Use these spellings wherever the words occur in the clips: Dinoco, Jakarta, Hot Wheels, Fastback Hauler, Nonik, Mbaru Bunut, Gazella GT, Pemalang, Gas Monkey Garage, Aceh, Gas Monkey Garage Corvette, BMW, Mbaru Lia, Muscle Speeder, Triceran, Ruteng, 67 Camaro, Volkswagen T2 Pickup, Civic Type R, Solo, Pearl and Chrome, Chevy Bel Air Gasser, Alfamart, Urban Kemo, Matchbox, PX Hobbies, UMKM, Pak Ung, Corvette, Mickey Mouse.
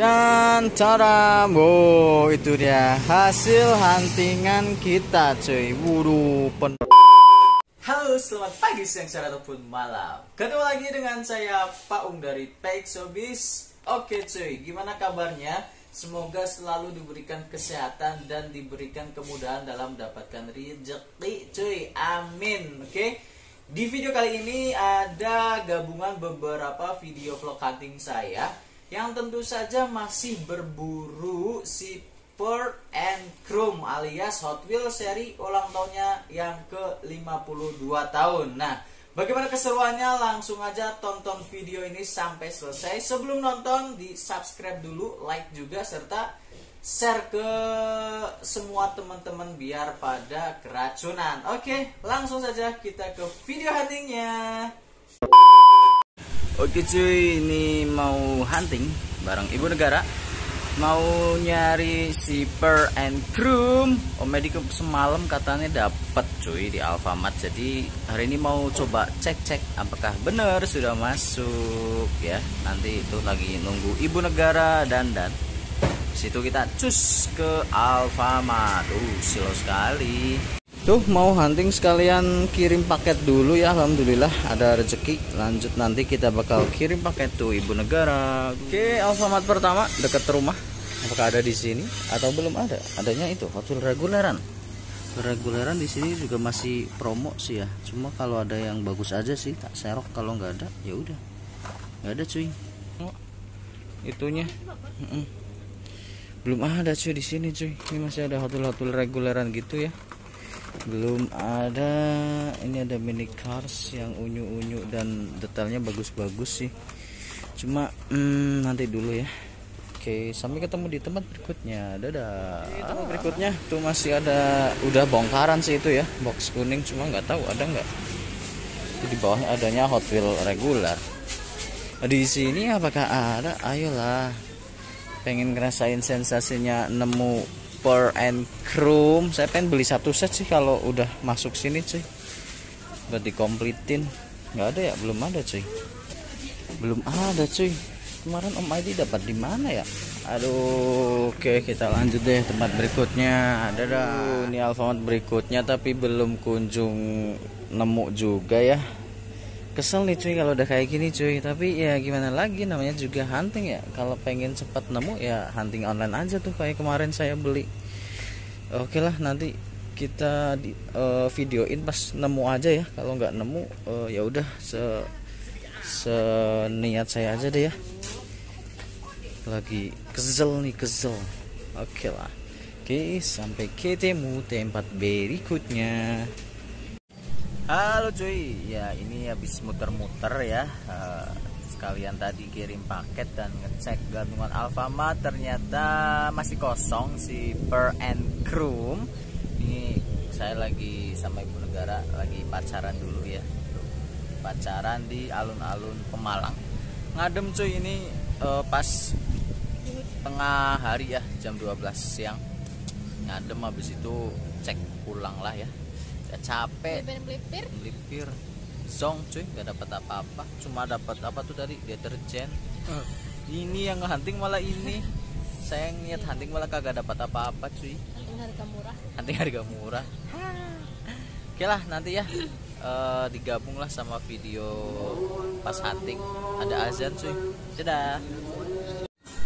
Dan cara, wow, itu dia hasil huntingan kita, cuy. Wuru pen. Halo, selamat pagi, siang, sore ataupun malam. Ketemu lagi dengan saya Pak Ung dari PX Hobbies. Oke, cuy, gimana kabarnya? Semoga selalu diberikan kesehatan dan diberikan kemudahan dalam mendapatkan rezeki, cuy. Amin. Oke. Di video kali ini ada gabungan beberapa video vlog hunting saya yang tentu saja masih berburu si Pearl and Chrome alias Hot Wheels seri ulang tahunnya yang ke-52 tahun. Nah, bagaimana keseruannya? Langsung aja tonton video ini sampai selesai. Sebelum nonton, di-subscribe dulu, like juga, serta share ke semua teman-teman biar pada keracunan. Oke, langsung saja kita ke video huntingnya. Oke cuy, ini mau hunting bareng ibu negara. Mau nyari si Pearl and Chrome. Om Edi semalam katanya dapat cuy di Alfamart. Jadi hari ini mau coba cek-cek apakah benar sudah masuk ya. Nanti itu lagi nunggu ibu negara dan situ kita cus ke Alfamart. Silo sekali. Tuh mau hunting sekalian kirim paket dulu ya, alhamdulillah ada rezeki. Lanjut nanti kita bakal kirim paket tuh ibu negara. Oke, Alfamart pertama dekat rumah. Apakah ada di sini atau belum ada? Adanya itu Hot Wheels reguleran. Reguleran di sini juga masih promo sih ya. Cuma kalau ada yang bagus aja sih tak serok, kalau nggak ada ya udah. Nggak ada cuy. Itunya. Belum ada cuy di sini cuy. Ini masih ada Hot Wheels reguleran gitu ya. Belum ada. Ini ada mini cars yang unyu-unyu dan detailnya bagus-bagus sih. Cuma nanti dulu ya. Oke, sampai ketemu di tempat berikutnya. Dadah. Di tempat berikutnya tuh masih ada, udah bongkaran sih itu ya, box kuning, cuma nggak tahu ada nggak. Di bawahnya adanya Hot Wheels regular. Di sini apakah ada? Ayolah, pengen ngerasain sensasinya nemu Pearl and Chrome. Saya pengen beli satu set sih kalau udah masuk sini cuy, buat dikompletin. Nggak ada ya, belum ada cuy, belum ada cuy. Kemarin Om ID dapat di mana ya? Aduh. Oke, kita lanjut deh tempat berikutnya. Ada dah. Ini Alfamart berikutnya tapi belum kunjung nemu juga ya. Kesel nih cuy kalau udah kayak gini cuy, tapi ya gimana lagi, namanya juga hunting ya. Kalau pengen cepat nemu ya hunting online aja tuh kayak kemarin saya beli. Oke lah, nanti kita videoin pas nemu aja ya. Kalau nggak nemu ya udah seniat saya aja deh ya. Lagi kesel nih, kesel. Oke lah. Oke, sampai ketemu tempat berikutnya. Halo cuy, ya ini habis muter-muter ya, sekalian tadi kirim paket dan ngecek gantungan Alfamart, ternyata masih kosong si Pearl and Chrome. Ini saya lagi sama ibu negara lagi pacaran dulu ya, pacaran di alun-alun Pemalang. Ngadem cuy, ini pas tengah hari ya, jam 12 siang ngadem. Habis itu cek pulang lah ya. Gak capek, melipir zong cuy, gak dapat apa-apa. Cuma dapat apa tuh tadi, deterjen. Ini yang hunting malah ini. Saya niat hunting malah kagak dapat apa-apa cuy. Hunting harga murah, hunting harga murah. Oke lah, nanti ya digabunglah sama video pas hunting. Ada azan cuy, dadah.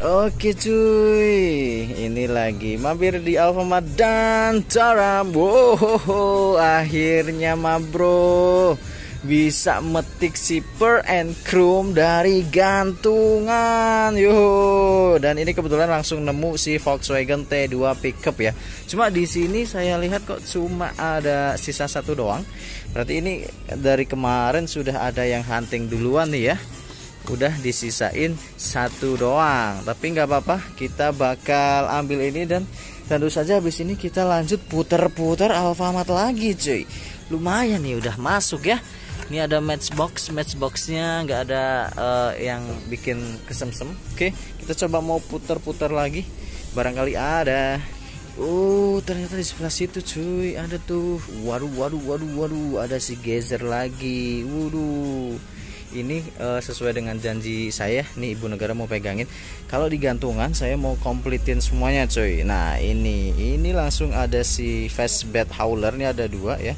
Oke cuy, ini lagi mampir di Alfamart dan cara, wow, akhirnya mah bro bisa metik si Pearl and Chrome dari gantungan, yo. Dan ini kebetulan langsung nemu si Volkswagen T2 Pickup ya. Cuma di sini saya lihat kok cuma ada sisa satu doang. Berarti ini dari kemarin sudah ada yang hunting duluan nih ya. Udah disisain satu doang, tapi nggak apa-apa, kita bakal ambil ini. Dan tentu saja habis ini kita lanjut puter-puter Alfamart lagi cuy. Lumayan nih udah masuk ya. Ini ada Matchbox, Matchboxnya nggak ada yang bikin kesemsem. Oke, kita coba mau puter-puter lagi, barangkali ada. Ternyata di sebelah situ cuy ada tuh. Waduh, ada si Gezer lagi. Waduh, ini sesuai dengan janji saya nih, ibu negara mau pegangin. Kalau digantungan saya mau kompletin semuanya coy. Nah ini langsung ada si Fastback Hauler, ini ada dua ya.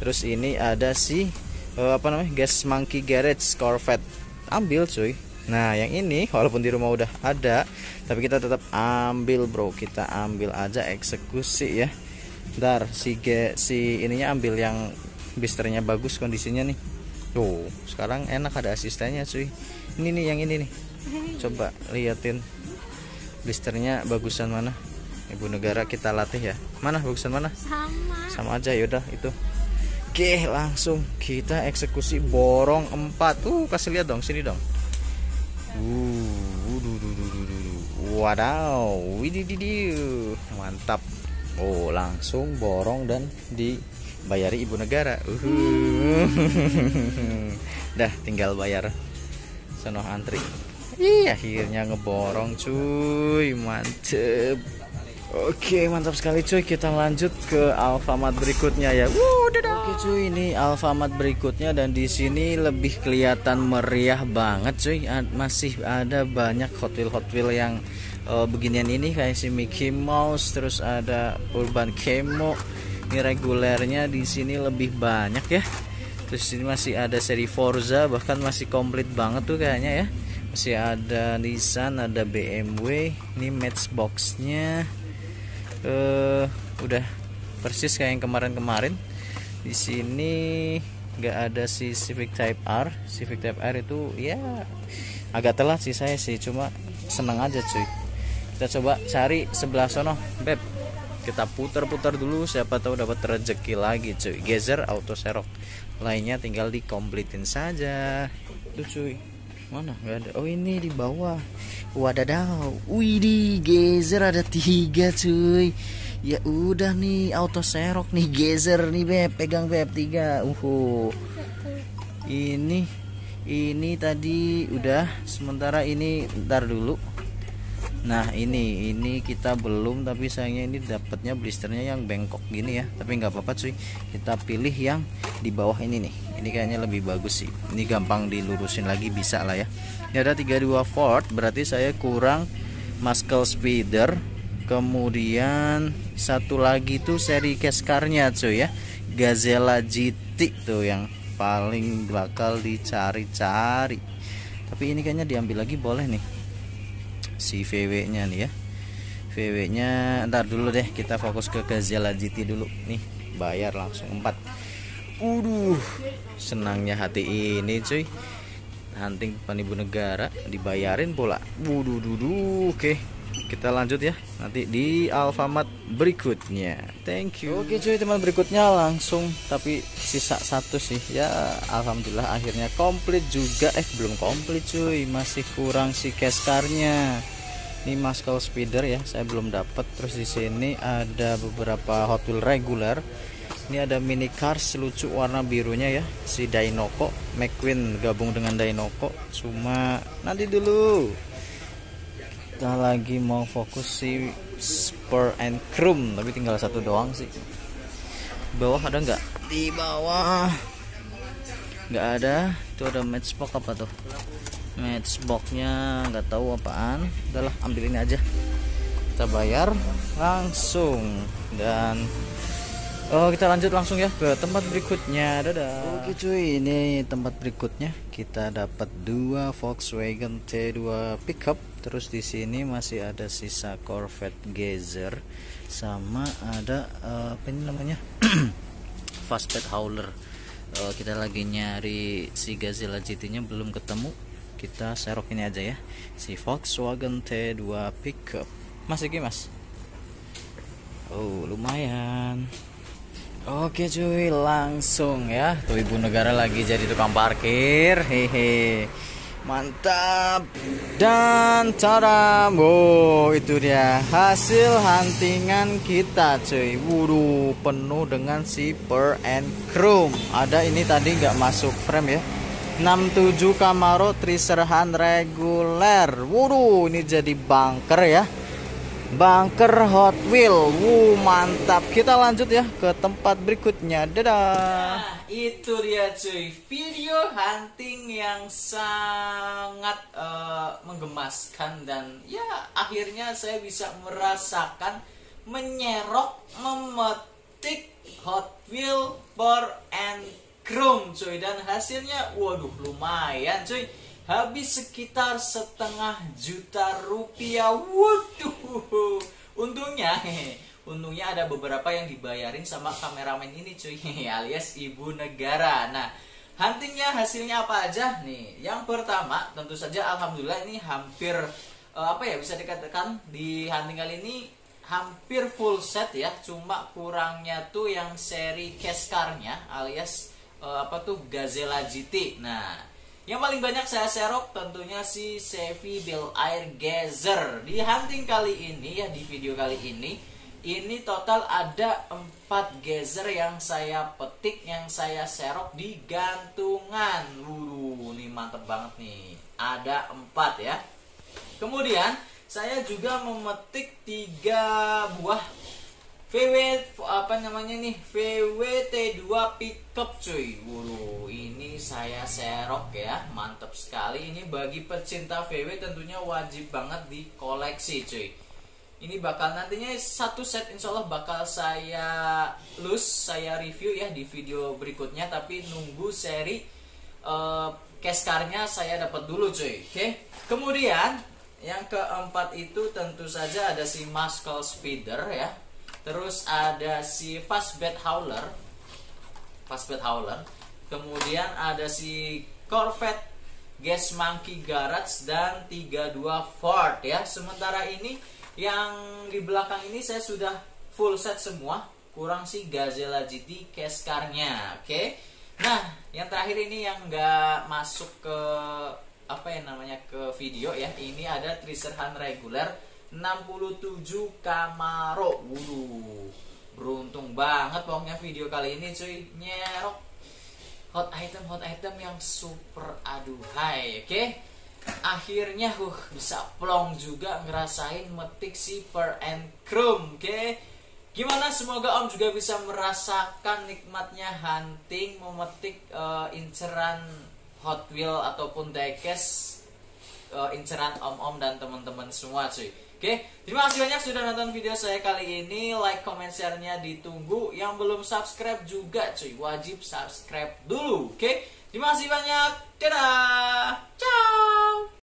Terus ini ada si apa namanya, Gas Monkey Garage Corvette, ambil coy. Nah yang ini walaupun di rumah udah ada, tapi kita tetap ambil bro, kita ambil aja, eksekusi ya. Bentar, si ininya ambil yang bisternya bagus kondisinya nih. Tuh, sekarang enak ada asistennya cuy. Ini nih yang ini nih. Coba liatin blisternya bagusan mana. Ibu negara kita latih ya. Mana bagusan mana? Sama aja, yaudah itu. Oke, langsung kita eksekusi borong 4. Kasih lihat dong, sini dong. Wadaw, widididiu. Mantap. Oh, langsung borong dan dibayari ibu negara. Dah tinggal bayar sono antri. Iya, akhirnya ngeborong cuy, mantep. Oke, mantap sekali cuy. Kita lanjut ke Alfamart berikutnya ya. Oke cuy, ini Alfamart berikutnya dan di sini lebih kelihatan meriah banget cuy. Masih ada banyak Hot Wheel yang beginian ini, kayak si Mickey Mouse, terus ada Urban Kemo. Ini regulernya di sini lebih banyak ya. Terus ini masih ada seri Forza, bahkan masih komplit banget tuh kayaknya ya. Masih ada Nissan, ada BMW, ini Matchboxnya udah persis kayak yang kemarin-kemarin. Di sini nggak ada si Civic Type R. Civic Type R itu ya agak telat sih saya sih, cuma seneng aja cuy. Kita coba cari sebelah sono, beb. Kita putar-putar dulu, siapa tahu dapat rezeki lagi cuy. Gezer auto serok lainnya tinggal dikompletin saja tuh cuy. Mana nggak ada? Oh ini di bawah. Wadadaw, wih di Gezer ada 3 cuy. Ya udah nih auto serok nih Gezer nih beb, pegang beb 3. Ini tadi udah, sementara ini ntar dulu. Nah ini kita belum, tapi sayangnya ini dapatnya blisternya yang bengkok gini ya. Tapi nggak apa-apa cuy, kita pilih yang di bawah ini nih. Ini kayaknya lebih bagus sih, ini gampang dilurusin lagi, bisa lah ya. Ini ada 32 Ford, berarti saya kurang Muscle Speeder. Kemudian satu lagi tuh seri Cash Car-nya cuy ya, Gazella GT tuh yang paling bakal dicari-cari. Tapi ini kayaknya diambil lagi boleh nih, si VW nya nih ya. VW nya ntar dulu deh, kita fokus ke Gazella GT dulu nih. Bayar langsung 4. Senangnya hati ini cuy, hunting penipu negara dibayarin pula. Oke, kita lanjut ya nanti di Alfamart berikutnya. Thank you. Oke cuy, teman berikutnya langsung, tapi sisa satu sih ya. Alhamdulillah akhirnya komplit juga. Belum komplit cuy, masih kurang si Cash Car-nya. Ini Muscle Speeder ya, saya belum dapat. Terus di sini ada beberapa Hot Wheel reguler. Ini ada mini cars lucu warna birunya ya, si Dinoco, McQueen gabung dengan Dinoco. Cuma nanti dulu, kita lagi mau fokus si Pearl and Chrome, tapi tinggal satu doang sih. Di bawah ada nggak? Di bawah nggak ada. Itu ada Matchbox apa tuh? Matchboxnya nggak tahu apaan. Udahlah, ambil ini aja. Kita bayar langsung dan kita lanjut langsung ya ke tempat berikutnya. Dadah. Oke cuy, ini tempat berikutnya kita dapat 2 Volkswagen T2 Pickup. Terus di sini masih ada sisa Corvette Gezer, sama ada apa ini namanya Fastback Hauler. Kita lagi nyari si Gazella GT-nya belum ketemu. Kita serok ini aja ya, si Volkswagen T2 Pickup. Mas iki mas. Oh lumayan. Oke cuy, langsung ya. Tuh ibu negara lagi jadi tukang parkir. Hehe. Mantap. Dan cara itu dia hasil huntingan kita cuy. Penuh dengan si Pearl and Chrome. Ada ini tadi nggak masuk frame ya, 67 Camaro Triceran reguler. Ini jadi bunker ya. Bunker Hot Wheel. Mantap. Kita lanjut ya ke tempat berikutnya. Dadah. Nah, itu dia cuy, video hunting yang sangat menggemaskan. Dan ya akhirnya saya bisa merasakan menyerok, memetik Hot Wheel Pearl and Chrome cuy. Dan hasilnya waduh lumayan cuy, habis sekitar 500.000 rupiah. Waduh, untungnya ada beberapa yang dibayarin sama kameramen ini cuy, alias ibu negara. Nah, huntingnya hasilnya apa aja nih? Yang pertama tentu saja alhamdulillah ini hampir apa ya, bisa dikatakan di hunting kali ini hampir full set ya, cuma kurangnya tuh yang seri cash car-nya alias Gazella GT. Nah, yang paling banyak saya serok tentunya si Chevy Bel Air Gasser. Di hunting kali ini ya, di video kali ini total ada 4 Gezer yang saya petik, yang saya serok di gantungan. Wuh, ini mantep banget nih. Ada 4 ya. Kemudian saya juga memetik 3 buah VW T2 Pickup cuy. Wuh, ini saya serok ya, mantap sekali. Ini bagi pecinta VW tentunya wajib banget di koleksi cuy. Ini bakal nantinya satu set insya Allah bakal saya review ya di video berikutnya. Tapi nunggu seri cash car-nya saya dapat dulu cuy. Oke. Kemudian yang keempat itu tentu saja ada si Muscle Speeder ya. Terus ada si Fastback Hauler. Kemudian ada si Corvette Gas Monkey Garage dan 32 Ford ya. Sementara ini yang di belakang ini saya sudah full set semua, kurang si Gazella GT cash car-nya. Oke. Nah, yang terakhir ini yang nggak masuk ke ke video ya. Ini ada Triceran reguler 67 Camaro. Wuduh, beruntung banget pokoknya video kali ini cuy, nyerok hot item yang super aduhai. Oke. Akhirnya bisa plong juga ngerasain metik si Pearl and Chrome. Oke. Gimana, semoga Om juga bisa merasakan nikmatnya hunting memetik inceran Hot Wheel ataupun diecast inceran om-om dan teman-teman semua cuy. Oke, terima kasih banyak sudah nonton video saya kali ini. Like, comment, share-nya ditunggu. Yang belum subscribe juga cuy, wajib subscribe dulu. Oke, terima kasih banyak. Dadah. Ciao.